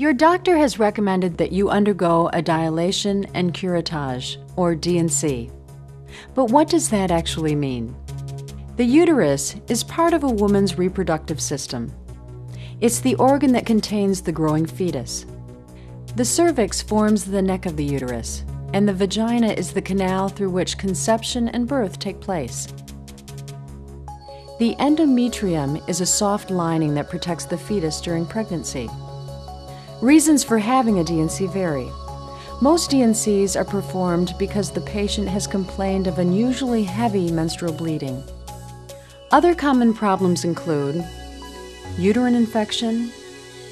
Your doctor has recommended that you undergo a dilation and curettage, or D&C. But what does that actually mean? The uterus is part of a woman's reproductive system. It's the organ that contains the growing fetus. The cervix forms the neck of the uterus, and the vagina is the canal through which conception and birth take place. The endometrium is a soft lining that protects the fetus during pregnancy. Reasons for having a D&C vary. Most D&Cs are performed because the patient has complained of unusually heavy menstrual bleeding. Other common problems include uterine infection,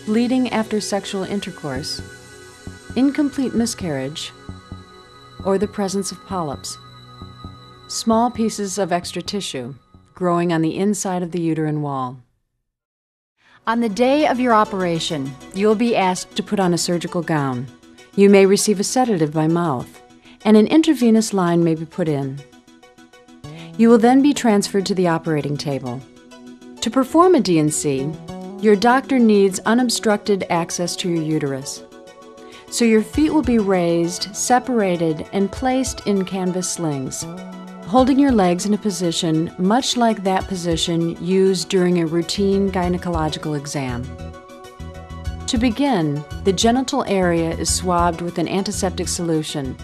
bleeding after sexual intercourse, incomplete miscarriage, or the presence of polyps, small pieces of extra tissue growing on the inside of the uterine wall. On the day of your operation, you'll be asked to put on a surgical gown. You may receive a sedative by mouth, and an intravenous line may be put in. You will then be transferred to the operating table. To perform a D&C, your doctor needs unobstructed access to your uterus. So your feet will be raised, separated, and placed in canvas slings, holding your legs in a position much like that position used during a routine gynecological exam. To begin, the genital area is swabbed with an antiseptic solution,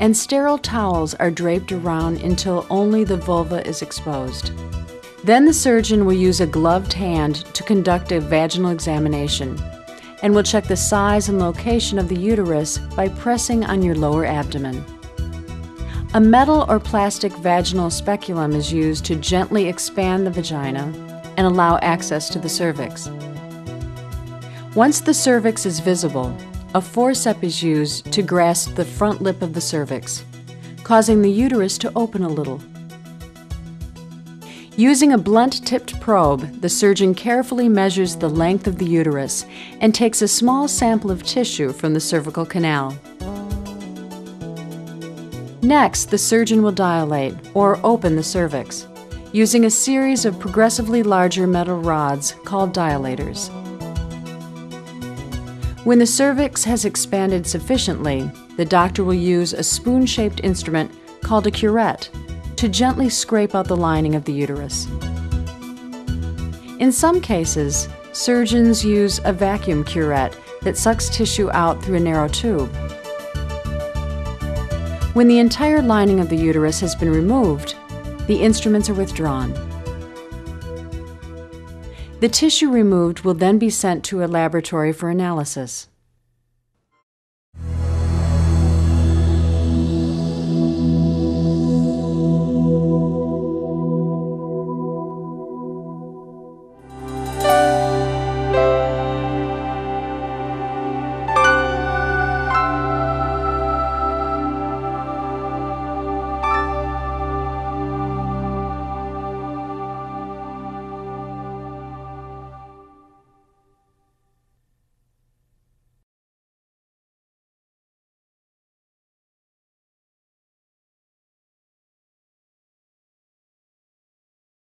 and sterile towels are draped around until only the vulva is exposed. Then the surgeon will use a gloved hand to conduct a vaginal examination, and will check the size and location of the uterus by pressing on your lower abdomen. A metal or plastic vaginal speculum is used to gently expand the vagina and allow access to the cervix. Once the cervix is visible, a forceps is used to grasp the front lip of the cervix, causing the uterus to open a little. Using a blunt-tipped probe, the surgeon carefully measures the length of the uterus and takes a small sample of tissue from the cervical canal. Next, the surgeon will dilate, or open the cervix, using a series of progressively larger metal rods called dilators. When the cervix has expanded sufficiently, the doctor will use a spoon-shaped instrument called a curette to gently scrape out the lining of the uterus. In some cases, surgeons use a vacuum curette that sucks tissue out through a narrow tube. When the entire lining of the uterus has been removed, the instruments are withdrawn. The tissue removed will then be sent to a laboratory for analysis.